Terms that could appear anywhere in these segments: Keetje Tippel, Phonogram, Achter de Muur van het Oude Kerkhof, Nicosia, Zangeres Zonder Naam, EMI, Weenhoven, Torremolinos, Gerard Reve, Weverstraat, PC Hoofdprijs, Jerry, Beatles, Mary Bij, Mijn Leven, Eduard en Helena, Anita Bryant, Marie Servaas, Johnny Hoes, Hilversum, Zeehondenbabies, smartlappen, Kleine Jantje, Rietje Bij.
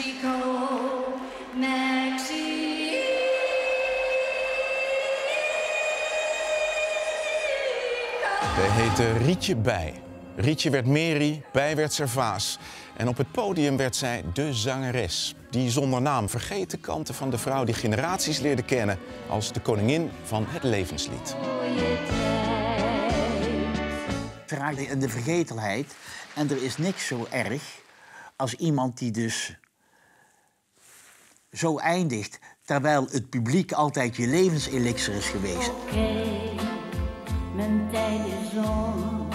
Mexico, Mexico. Hij heette Rietje Bij. Rietje werd Mary, Bij werd Servaas. En op het podium werd zij de zangeres. Die zonder naam vergeten kanten van de vrouw die generaties leerde kennen als de koningin van het levenslied. Het raakte in de vergetelheid. En er is niks zo erg als iemand die dus zo eindigt, terwijl het publiek altijd je levenselixer is geweest. Okay, mijn tijd is om.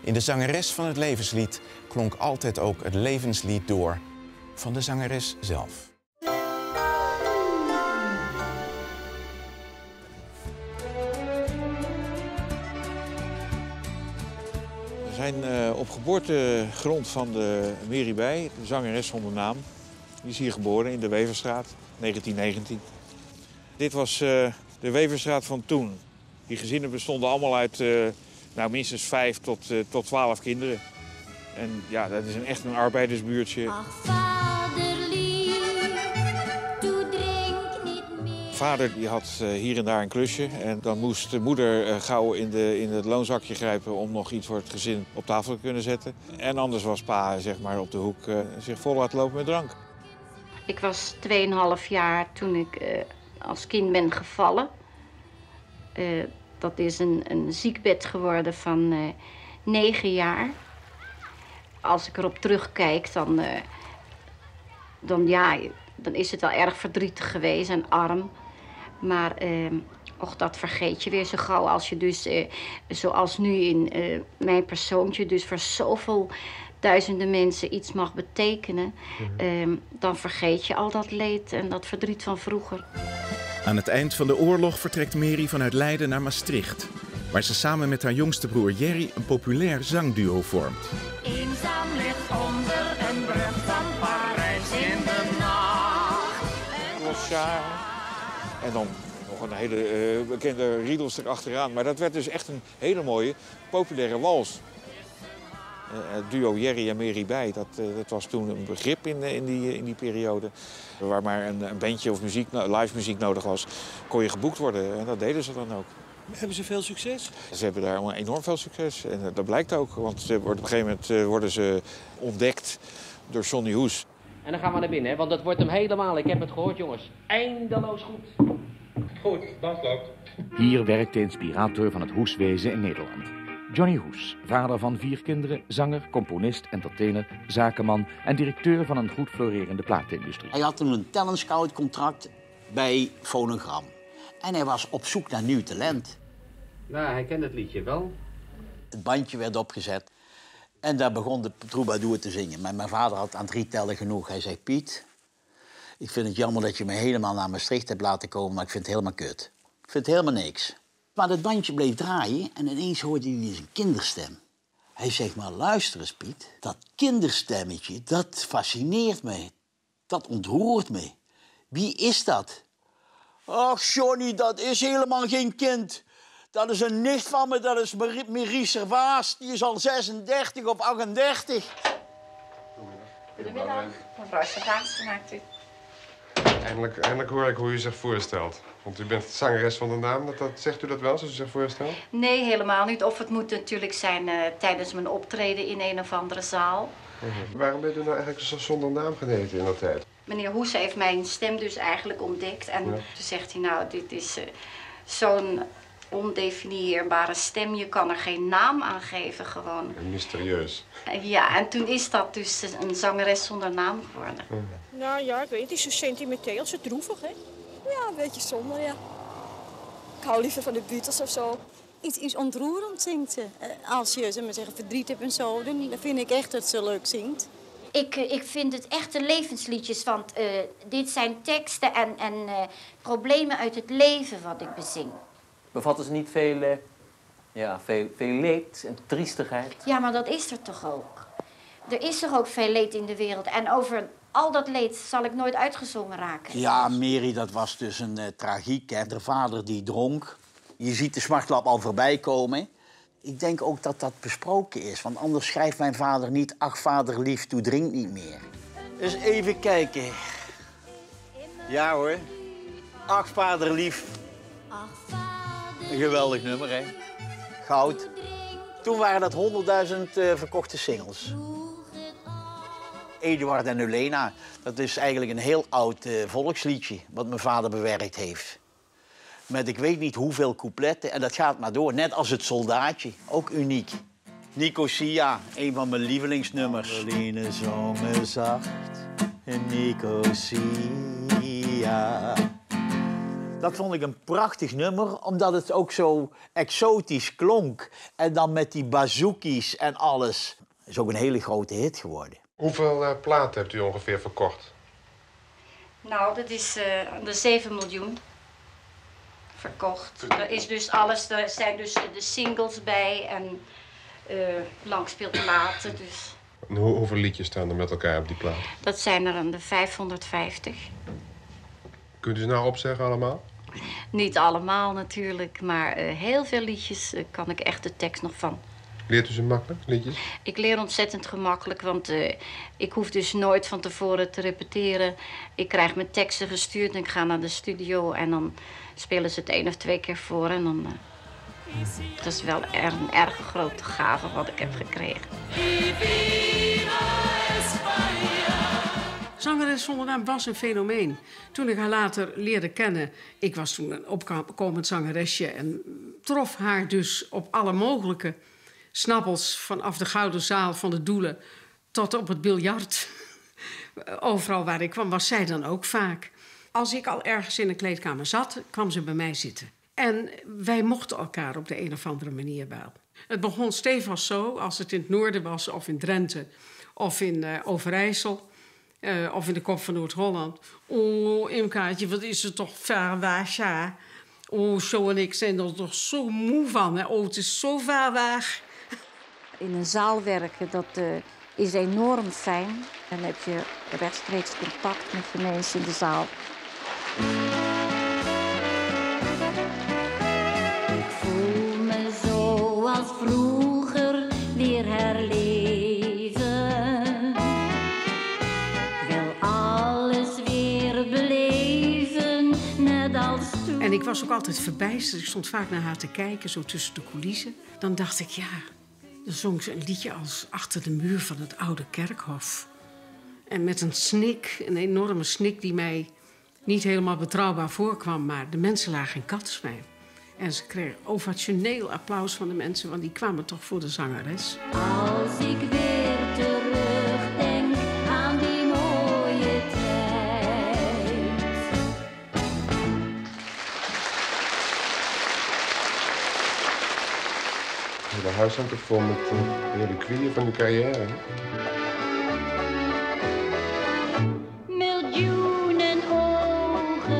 In de zangeres van het levenslied klonk altijd ook het levenslied door van de zangeres zelf. We zijn op geboortegrond van de Mary Bij, de zangeres zonder naam. Die is hier geboren in de Weverstraat, 1919. Dit was de Weverstraat van toen. Die gezinnen bestonden allemaal uit nou, minstens 5 tot 12 kinderen. En ja, dat is echt een arbeidersbuurtje. Ach, vader lief, toe drink niet meer. Vader die had hier en daar een klusje. En dan moest de moeder gauw in het loonzakje grijpen om nog iets voor het gezin op tafel te kunnen zetten. En anders was pa, zeg maar, op de hoek zich vol laten lopen met drank. Ik was 2,5 jaar toen ik als kind ben gevallen. Dat is een ziekbed geworden van 9 jaar. Als ik erop terugkijk, dan is het wel erg verdrietig geweest en arm. Maar och, dat vergeet je weer zo gauw als je dus, zoals nu in mijn persoontje, dus voor zoveel duizenden mensen iets mag betekenen. Mm-hmm. Dan vergeet je al dat leed en dat verdriet van vroeger. Aan het eind van de oorlog vertrekt Mary vanuit Leiden naar Maastricht, waar ze samen met haar jongste broer Jerry een populair zangduo vormt. Eenzaam ligt onder een brug van Parijs in de nacht. En dan nog een hele bekende riedels erachteraan. Maar dat werd dus echt een hele mooie populaire wals. Het duo Jerry en Mary Bij, dat was toen een begrip in die periode. Waar maar een bandje of muziek, live muziek nodig was, kon je geboekt worden. En dat deden ze dan ook. Hebben ze veel succes? Ze hebben daar enorm veel succes. En dat blijkt ook, want op een gegeven moment worden ze ontdekt door Johnny Hoes. En dan gaan we naar binnen, hè? Want dat wordt hem helemaal, ik heb het gehoord jongens, eindeloos goed. Goed, dat loopt. Hier werkt de inspirator van het Hoeswezen in Nederland. Johnny Hoes, vader van 4 kinderen, zanger, componist, entertainer, zakenman en directeur van een goed florerende platenindustrie. Hij had toen een talent scout contract bij Phonogram. En hij was op zoek naar nieuw talent. Nou, hij kende het liedje wel. Het bandje werd opgezet en daar begon de troubadour te zingen. Maar mijn vader had aan 3 tellen genoeg. Hij zei, Piet, ik vind het jammer dat je me helemaal naar Maastricht hebt laten komen, maar ik vind het helemaal kut. Ik vind het helemaal niks. Maar dat bandje bleef draaien en ineens hoorde hij zijn kinderstem. Hij zegt, maar luister eens Piet, dat kinderstemmetje, dat fascineert me. Dat ontroert me. Wie is dat? Ach Johnny, dat is helemaal geen kind. Dat is een nicht van me, dat is Marie Servaas. Die is al 36 of 38. Goedemiddag, mevrouw Servaas, maakt u. Eindelijk hoor ik hoe u zich voorstelt. Want u bent zangeres van de naam. Zegt u dat wel, zoals u zich voorstelt? Nee, helemaal niet. Of het moet natuurlijk zijn tijdens mijn optreden in een of andere zaal. Mm-hmm. Waarom bent u nou eigenlijk zo zonder naam geneten in dat tijd? Meneer Hoes heeft mijn stem dus eigenlijk ontdekt. En toen zegt hij, nou, dit is zo'n ondefinieerbare stem. Je kan er geen naam aan geven, gewoon. Mysterieus. Ja, en toen is dat dus een zangeres zonder naam geworden. Mm. Nou ja, ik weet, het is zo sentimenteel, zo droevig, hè? Ja, een beetje somber, ja. Ik hou liever van de Beatles of zo. Iets ontroerend zingt ze. Als je, zeg maar zeggen, verdriet hebt en zo, dan vind ik echt dat ze leuk zingt. Ik vind het echte levensliedjes, want dit zijn teksten en problemen uit het leven wat ik bezing. Bevatten ze niet veel, veel leed en triestigheid? Ja, maar dat is er toch ook. Er is toch ook veel leed in de wereld. En over al dat leed zal ik nooit uitgezongen raken. Ja, Mary, dat was dus een tragiek. Hè? De vader die dronk. Je ziet de smartlap al voorbij komen. Ik denk ook dat dat besproken is. Want anders schrijft mijn vader niet... Ach, vader lief, toe drink niet meer. Eens even kijken. Ja hoor. Ach, vader lief. Een geweldig nummer, hè? Goud. Toen waren dat 100.000 verkochte singles. Eduard en Helena, dat is eigenlijk een heel oud volksliedje wat mijn vader bewerkt heeft. Met ik weet niet hoeveel coupletten en dat gaat maar door. Net als het soldaatje, ook uniek. Nicosia, een van mijn lievelingsnummers. Pauline zongen zacht in Nicosia. Dat vond ik een prachtig nummer, omdat het ook zo exotisch klonk. En dan met die bazookies en alles. Het is ook een hele grote hit geworden. Hoeveel platen hebt u ongeveer verkocht? Nou, dat is aan de 7 miljoen verkocht. Er is dus alles, er zijn dus de singles bij en langspeelplaten. Dus. En hoeveel liedjes staan er met elkaar op die plaat? Dat zijn er aan de 550. Kunt u ze nou opzeggen allemaal? Niet allemaal natuurlijk, maar heel veel liedjes kan ik echt de tekst nog van. Leert u ze makkelijk, liedjes? Ik leer ontzettend gemakkelijk, want ik hoef dus nooit van tevoren te repeteren. Ik krijg mijn teksten gestuurd en ik ga naar de studio en dan spelen ze het 1 of 2 keer voor. En dan, dat is wel een erg grote gave wat ik heb gekregen. Zangeres Zonder Naam was een fenomeen. Toen ik haar later leerde kennen, ik was toen een opkomend zangeresje en trof haar dus op alle mogelijke snabbels, vanaf de Gouden Zaal van de Doelen tot op het biljart. Overal waar ik kwam, was zij dan ook vaak. Als ik al ergens in een kleedkamer zat, kwam ze bij mij zitten. En wij mochten elkaar op de een of andere manier wel. Het begon stevast zo, als het in het noorden was, of in Drenthe, of in Overijssel, of in de kop van Noord-Holland. Oh, Imkaatje, wat is er toch ver weg, ja. Oh, zo en ik zijn er toch zo moe van, hè. Oh, het is zo ver weg. In een zaal werken, dat is enorm fijn. Dan heb je rechtstreeks contact met de mensen in de zaal. Ik voel me zoals vroeger weer herleven. Ik wil alles weer beleven, net als toen. En ik was ook altijd verbijsterd. Ik stond vaak naar haar te kijken, zo tussen de coulissen. Dan dacht ik, ja... Dan zong ze een liedje als Achter de Muur van het Oude Kerkhof. En met een snik, een enorme snik die mij niet helemaal betrouwbaar voorkwam. Maar de mensen lagen in katzwijn. En ze kregen ovationeel applaus van de mensen, want die kwamen toch voor de zangeres. Als ik weer terugdenk aan die mooie tijd. De huis hangt vol met reliquieën van de carrière. Miljoenen ogen.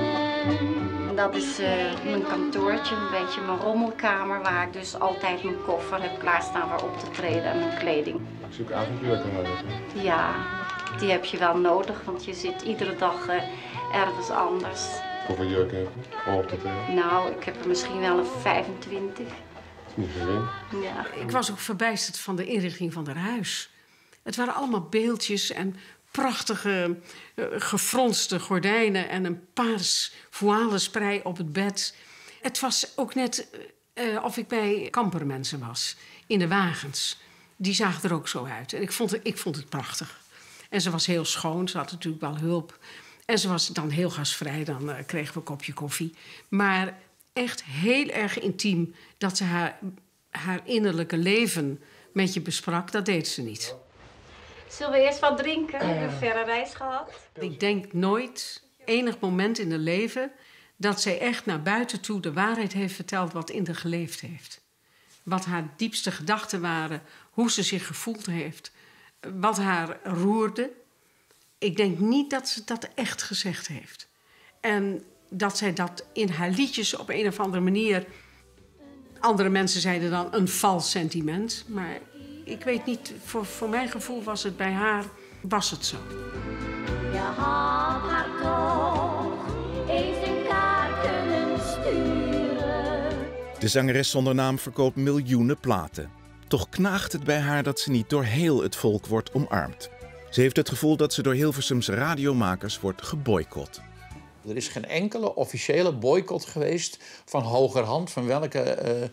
Dat is mijn kantoortje, een beetje mijn rommelkamer, waar ik dus altijd mijn koffer heb klaarstaan voor op te treden en mijn kleding. Ik zoek avontuur te houden. Ja, die heb je wel nodig, want je zit iedere dag ergens anders. Hoeveel jurken heb je om op te treden? Nou, ik heb er misschien wel een 25. Ja. Ik was ook verbijsterd van de inrichting van haar huis. Het waren allemaal beeldjes en prachtige gefronste gordijnen en een paars voilensprei op het bed. Het was ook net of ik bij kampermensen was, in de wagens. Die zagen er ook zo uit. En ik vond het prachtig. En ze was heel schoon, ze had natuurlijk wel hulp. En ze was dan heel gastvrij, dan kregen we een kopje koffie. Maar... echt heel erg intiem dat ze haar innerlijke leven met je besprak. Dat deed ze niet. Zullen we eerst wat drinken? We hebben een verre reis gehad. Ik denk nooit, enig moment in haar leven... dat zij echt naar buiten toe de waarheid heeft verteld wat in haar geleefd heeft. Wat haar diepste gedachten waren, hoe ze zich gevoeld heeft. Wat haar roerde. Ik denk niet dat ze dat echt gezegd heeft. En... dat zij dat in haar liedjes op een of andere manier... andere mensen zeiden dan een vals sentiment. Maar ik weet niet, voor mijn gevoel was het bij haar, was het zo. Je had haar toch eens een kaart kunnen sturen. De zangeres Zonder Naam verkoopt miljoenen platen. Toch knaagt het bij haar dat ze niet door heel het volk wordt omarmd. Ze heeft het gevoel dat ze door Hilversums radiomakers wordt geboycott. Er is geen enkele officiële boycott geweest van hogerhand, van welke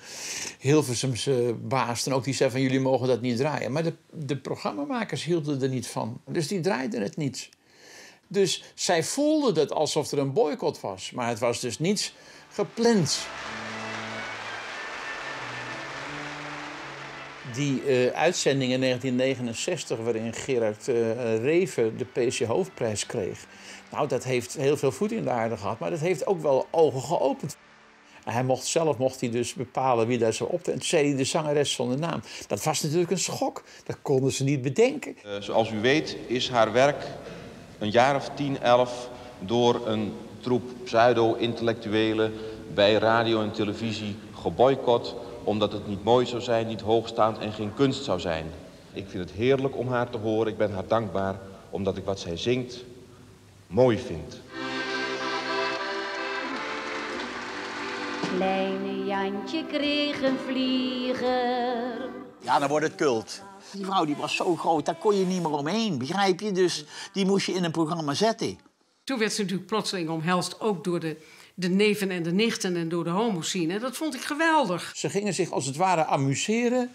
Hilversumse baas dan ook die zei van jullie mogen dat niet draaien. Maar de programmamakers hielden er niet van, dus die draaiden het niet. Dus zij voelden het alsof er een boycott was, maar het was dus niets gepland. Die uitzending in 1969 waarin Gerard Reve de PC Hoofdprijs kreeg. Nou, dat heeft heel veel voet in de aarde gehad, maar dat heeft ook wel ogen geopend. En hij mocht zelf dus bepalen wie daar zou optreden. Toen zei hij de zangeres zonder naam. Dat was natuurlijk een schok, dat konden ze niet bedenken. Zoals u weet is haar werk een jaar of 10, 11 door een troep pseudo-intellectuelen bij radio en televisie geboycott, omdat het niet mooi zou zijn, niet hoogstaand en geen kunst zou zijn. Ik vind het heerlijk om haar te horen. Ik ben haar dankbaar omdat ik wat zij zingt mooi vind. Kleine Jantje kreeg een vlieger. Ja, dan wordt het cult. Die vrouw die was zo groot, daar kon je niet meer omheen, begrijp je? Dus die moest je in een programma zetten. Toen werd ze natuurlijk plotseling omhelst, ook door de neven en de nichten en door de homoscene. Dat vond ik geweldig. Ze gingen zich als het ware amuseren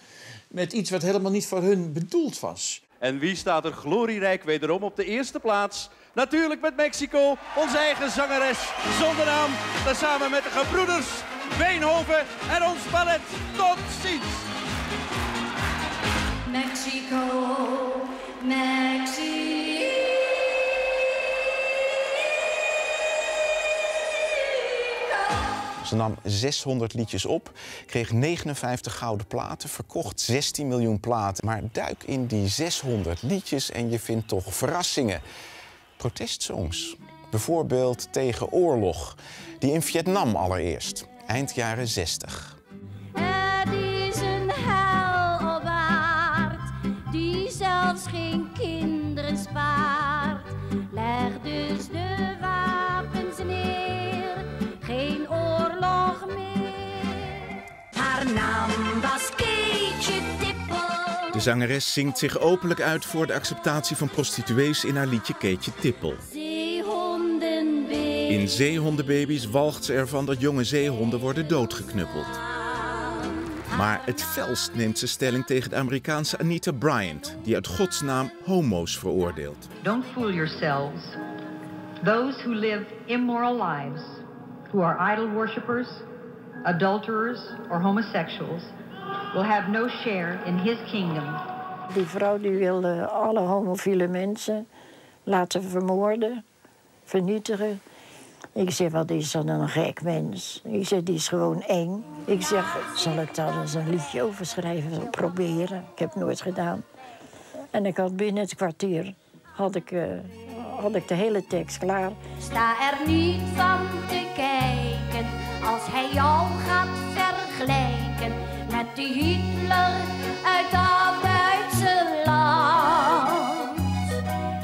met iets wat helemaal niet voor hun bedoeld was. En wie staat er glorierijk wederom op de eerste plaats? Natuurlijk met Mexico, onze eigen zangeres zonder naam. Samen met de gebroeders Weenhoven en ons ballet. Tot ziens! Mexico, Mexico. Ze nam 600 liedjes op, kreeg 59 gouden platen, verkocht 16 miljoen platen. Maar duik in die 600 liedjes en je vindt toch verrassingen. Protestsongs, bijvoorbeeld tegen oorlog. Die in Vietnam allereerst, eind jaren 60. Het is een hel op aard, die zelfs geen kinderen spaart. Leg dus de wapens neer, geen oorlog meer. Haar naam was Keetje Tippel. De zangeres zingt zich openlijk uit voor de acceptatie van prostituees in haar liedje Keetje Tippel. In Zeehondenbabies walgt ze ervan dat jonge zeehonden worden doodgeknuppeld. Maar het felst neemt ze stelling tegen de Amerikaanse Anita Bryant, die uit godsnaam homo's veroordeelt. Don't fool yourselves. Those who live immoral lives, who are idol worshippers, adulterers or homosexuals, will have no share in his kingdom. Die vrouw die wilde alle homofiele mensen laten vermoorden, vernietigen. Ik zeg, wat is dat een gek mens? Ik zeg, die is gewoon eng. Ik zeg, zal ik daar eens een liedje over schrijven? Proberen. Ik heb het nooit gedaan. En ik had binnen het kwartier had ik de hele tekst klaar. Sta er niet van te kijken als hij jou gaat vergelijken met die Hitler uit dat Duitse land.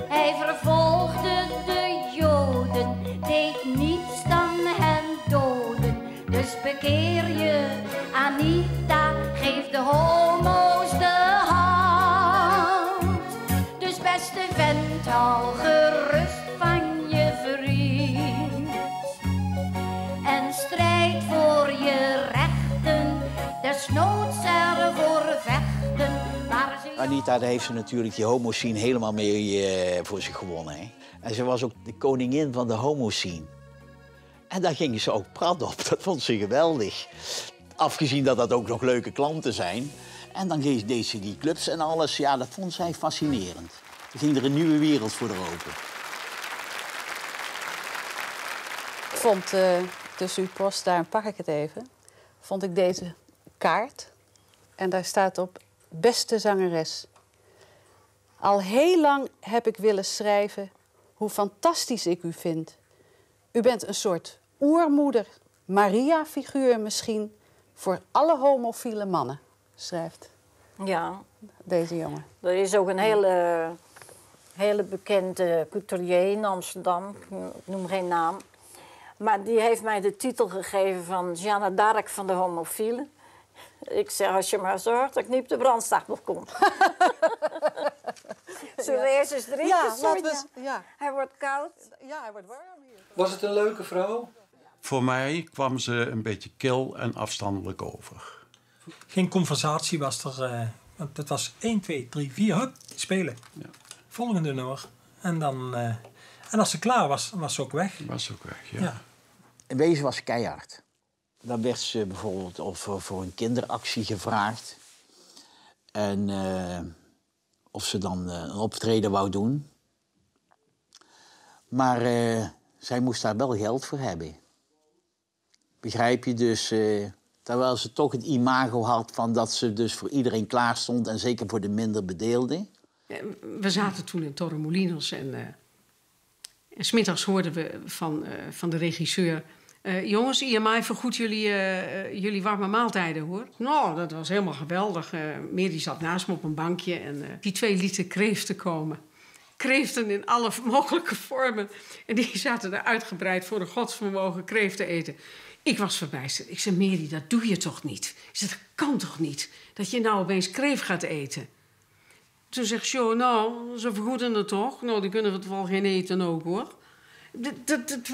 Hij vervolgde de Joden, deed niets dan hen doden. Dus bekeer je, Anita, geef de homo's de hand. Dus beste vent, hou gerust van je vriend. En strijd voor je rechten, desnoods ervoor vechten. Anita, daar heeft ze natuurlijk die homoscene helemaal mee voor zich gewonnen, hè? En ze was ook de koningin van de homoscene. En daar gingen ze ook prat op. Dat vond ze geweldig. Afgezien dat dat ook nog leuke klanten zijn. En dan deed ze die clubs en alles. Ja, dat vond zij fascinerend. Er ging er een nieuwe wereld voor haar open. Ik vond, tussen uw post, daar pak ik het even, vond ik deze kaart. En daar staat op: beste zangeres. Al heel lang heb ik willen schrijven hoe fantastisch ik u vind. U bent een soort oermoeder, Maria-figuur misschien, voor alle homofiele mannen, schrijft deze jongen. Er is ook een hele bekende couturier in Amsterdam, ik noem geen naam. Maar die heeft mij de titel gegeven van Jeanne d'Arc van de homofielen. Ik zeg, als je maar zorgt dat ik niet op de brandstapel kom. Zullen we eerst eens drinken? Ja, Hij wordt koud. Ja, hij wordt warm hier. Was het een leuke vrouw? Voor mij kwam ze een beetje kil en afstandelijk over. Geen conversatie was er. Want het was 1, 2, 3, 4, hup, spelen. Ja. Volgende nummer. En dan... en als ze klaar was, was ze ook weg. Was ze ook weg, ja. In wezen was ze keihard. Dan werd ze bijvoorbeeld voor een kinderactie gevraagd. En of ze dan een optreden wou doen. Maar zij moest daar wel geld voor hebben. Begrijp je dus... terwijl ze toch het imago had van dat ze dus voor iedereen klaar stond... en zeker voor de minder bedeelden. We zaten toen in Torremolinos en 's middags hoorden we van de regisseur... jongens, EMI vergoedt jullie warme maaltijden, hoor. Nou, dat was helemaal geweldig. Mary zat naast me op een bankje en die twee lieten kreeften komen. Kreeften in alle mogelijke vormen. En die zaten er uitgebreid voor een godsvermogen kreeften eten... Ik was verbijsterd. Ik zei, Mary, dat doe je toch niet? Ik zei, dat kan toch niet? Dat je nou opeens kreeft gaat eten? Toen zegt Jo, nou, ze vergoeden het toch? Nou, die kunnen we het wel geen eten ook, hoor. Het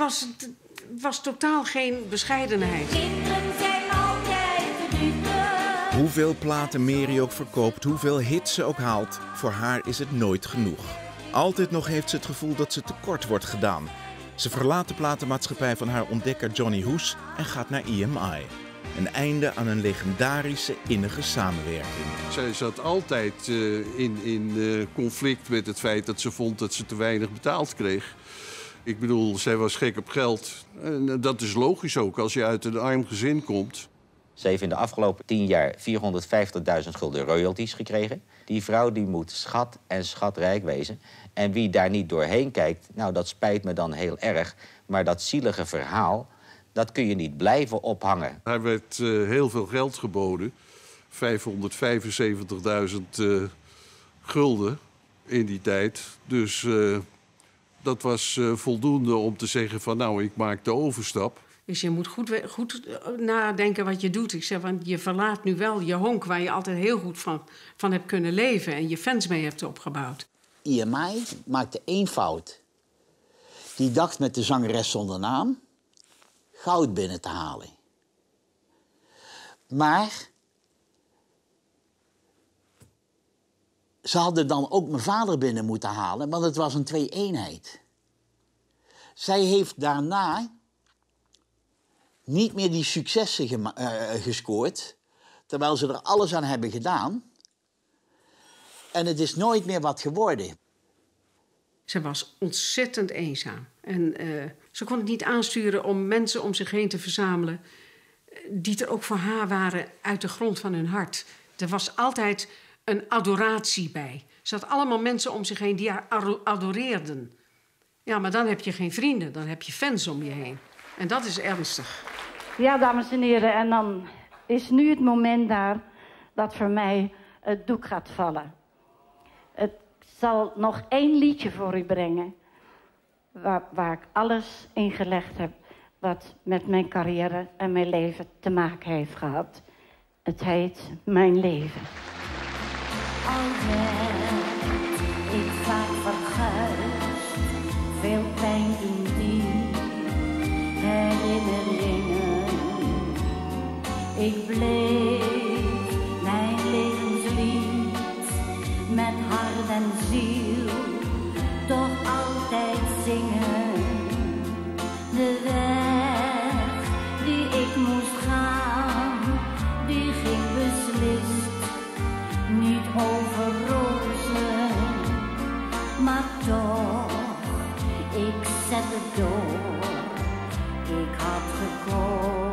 was totaal geen bescheidenheid. Kinderen zijn altijd verdrietig. Hoeveel platen Mary ook verkoopt, hoeveel hits ze ook haalt... voor haar is het nooit genoeg. Altijd nog heeft ze het gevoel dat ze tekort wordt gedaan... Ze verlaat de platenmaatschappij van haar ontdekker Johnny Hoes en gaat naar EMI. Een einde aan een legendarische innige samenwerking. Zij zat altijd in conflict met het feit dat ze vond dat ze te weinig betaald kreeg. Ik bedoel, zij was gek op geld. En dat is logisch ook als je uit een arm gezin komt. Ze heeft in de afgelopen 10 jaar 450.000 gulden royalties gekregen. Die vrouw die moet schat en schatrijk wezen. En wie daar niet doorheen kijkt, nou, dat spijt me dan heel erg. Maar dat zielige verhaal, dat kun je niet blijven ophangen. Hij werd heel veel geld geboden. 575.000 gulden in die tijd. Dus dat was voldoende om te zeggen van, nou, ik maak de overstap. Dus je moet goed nadenken wat je doet. Ik zeg, want je verlaat nu wel je honk waar je altijd heel goed van hebt kunnen leven... en je fans mee hebt opgebouwd. EMI maakte 1 fout. Die dacht met de Zangeres Zonder Naam goud binnen te halen. Maar... ze hadden dan ook mijn vader binnen moeten halen, want het was een twee-eenheid. Zij heeft daarna... niet meer die successen gescoord, terwijl ze er alles aan hebben gedaan. En het is nooit meer wat geworden. Ze was ontzettend eenzaam. En ze kon het niet aansturen om mensen om zich heen te verzamelen... die er ook voor haar waren uit de grond van hun hart. Er was altijd een adoratie bij. Ze had allemaal mensen om zich heen die haar adoreerden. Ja, maar dan heb je geen vrienden, dan heb je fans om je heen. En dat is ernstig. Ja, dames en heren, en dan is nu het moment daar dat voor mij het doek gaat vallen. Het zal nog 1 liedje voor u brengen waar ik alles in gelegd heb wat met mijn carrière en mijn leven te maken heeft gehad. Het heet Mijn Leven. Ik vaak verguisd, veel pijn in die. Herinneringen, ik bleef mijn levenslied met hart en ziel toch altijd zingen. De weg die ik moest gaan, die ging beslist niet over rozen, maar toch, ik zette door. Ik had gekozen.